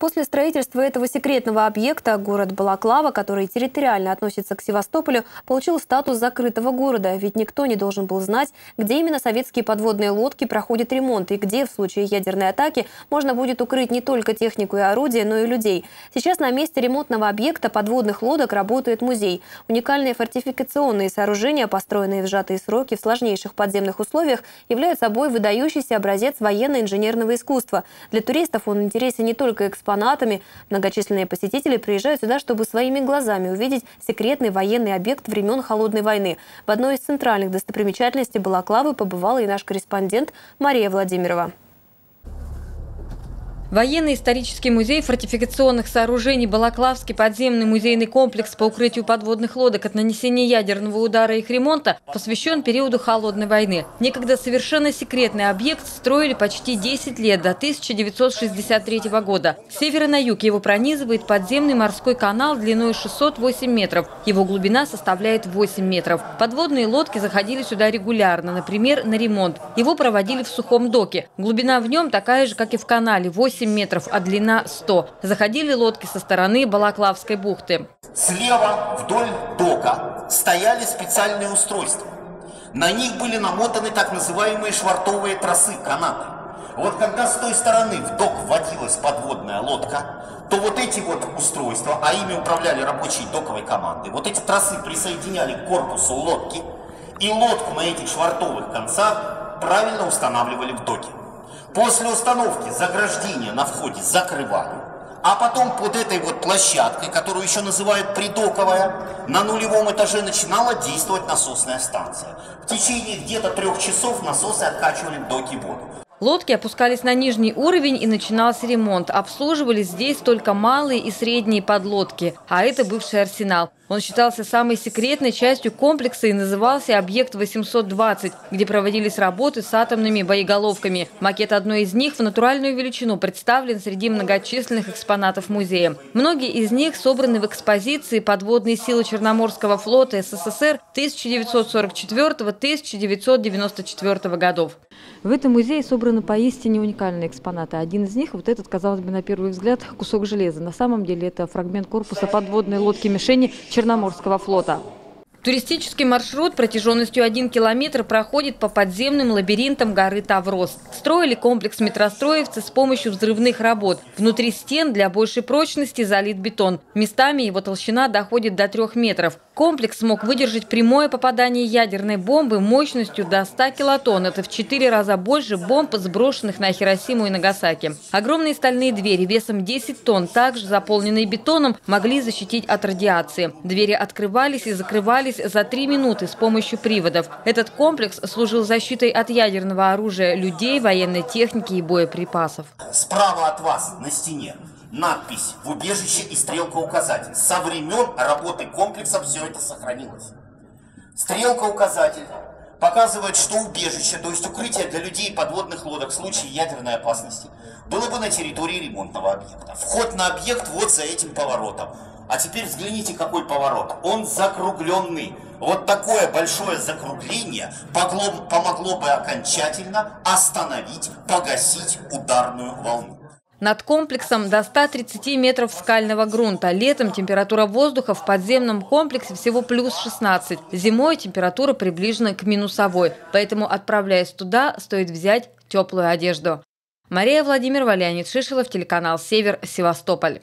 После строительства этого секретного объекта город Балаклава, который территориально относится к Севастополю, получил статус закрытого города, ведь никто не должен был знать, где именно советские подводные лодки проходят ремонт и где в случае ядерной атаки можно будет укрыть не только технику и орудия, но и людей. Сейчас на месте ремонтного объекта подводных лодок работает музей. Уникальные фортификационные сооружения, построенные в сжатые сроки в сложнейших подземных условиях, являются собой выдающийся образец военно-инженерного искусства. Для туристов он интересен не только экспонатами. Многочисленные посетители приезжают сюда, чтобы своими глазами увидеть секретный военный объект времен Холодной войны. В одной из центральных достопримечательностей Балаклавы побывала и наш корреспондент Мария Владимирова. Военно-исторический музей фортификационных сооружений Балаклавский подземный музейный комплекс по укрытию подводных лодок от нанесения ядерного удара и их ремонта посвящен периоду Холодной войны. Некогда совершенно секретный объект строили почти 10 лет, до 1963 года. С севера на юг его пронизывает подземный морской канал длиной 608 метров. Его глубина составляет 8 метров. Подводные лодки заходили сюда регулярно, например, на ремонт. Его проводили в сухом доке. Глубина в нем такая же, как и в канале – 8 метров, а длина 100. Заходили лодки со стороны Балаклавской бухты. Слева вдоль дока стояли специальные устройства. На них были намотаны так называемые швартовые тросы, канаты. Вот когда с той стороны в док вводилась подводная лодка, то вот эти вот устройства, а ими управляли рабочие доковой команды, вот эти тросы присоединяли к корпусу лодки, и лодку на этих швартовых концах правильно устанавливали в доке. После установки заграждения на входе закрывали, а потом под этой вот площадкой, которую еще называют придоковая, на нулевом этаже начинала действовать насосная станция. В течение где-то 3 часов насосы откачивали в доки воду. Лодки опускались на нижний уровень и начинался ремонт. Обслуживались здесь только малые и средние подлодки, а это бывший арсенал. Он считался самой секретной частью комплекса и назывался «Объект 820», где проводились работы с атомными боеголовками. Макет одной из них в натуральную величину представлен среди многочисленных экспонатов музея. Многие из них собраны в экспозиции «Подводные силы Черноморского флота СССР 1944-1994 годов». В этом музее собраны поистине уникальные экспонаты. Один из них, вот этот, казалось бы, на первый взгляд, кусок железа. На самом деле это фрагмент корпуса подводной лодки-мишени Черноморского флота. Туристический маршрут протяженностью 1 километр проходит по подземным лабиринтам горы Таврос. Строили комплекс метростроевцы с помощью взрывных работ. Внутри стен для большей прочности залит бетон. Местами его толщина доходит до 3 метров. Комплекс смог выдержать прямое попадание ядерной бомбы мощностью до 100 килотонн. Это в 4 раза больше бомб, сброшенных на Хиросиму и Нагасаки. Огромные стальные двери весом 10 тонн, также заполненные бетоном, могли защитить от радиации. Двери открывались и закрывались за 3 минуты с помощью приводов. Этот комплекс служил защитой от ядерного оружия, людей, военной техники и боеприпасов. Справа от вас на стене надпись «В убежище» и стрелка-указатель. Со времен работы комплекса все это сохранилось. Стрелка-указатель показывает, что убежище, то есть укрытие для людей подводных лодок в случае ядерной опасности, было бы на территории ремонтного объекта. Вход на объект вот за этим поворотом. А теперь взгляните, какой поворот. Он закругленный. Вот такое большое закругление помогло бы окончательно остановить, погасить ударную волну. Над комплексом до 130 метров скального грунта. Летом температура воздуха в подземном комплексе всего плюс 16. Зимой температура приближена к минусовой. Поэтому, отправляясь туда, стоит взять теплую одежду. Мария Владимирова, Леонид Шишилов, телеканал «Север», Севастополь.